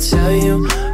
tell you